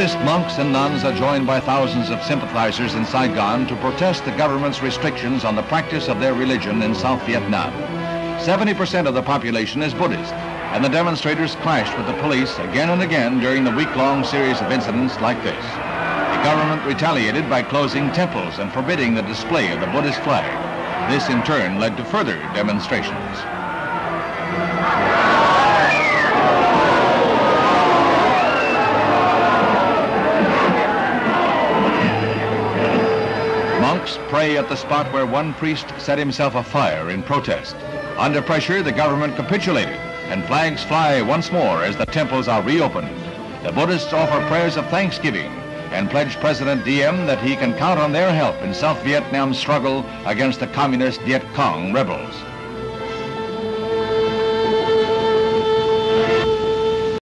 Buddhist monks and nuns are joined by thousands of sympathizers in Saigon to protest the government's restrictions on the practice of their religion in South Vietnam. 70% of the population is Buddhist, and the demonstrators clashed with the police again and again during the week-long series of incidents like this. The government retaliated by closing temples and forbidding the display of the Buddhist flag. This in turn led to further demonstrations. Monks pray at the spot where one priest set himself afire in protest. Under pressure, the government capitulated, and flags fly once more as the temples are reopened. The Buddhists offer prayers of thanksgiving and pledge President Diem that he can count on their help in South Vietnam's struggle against the communist Viet Cong rebels.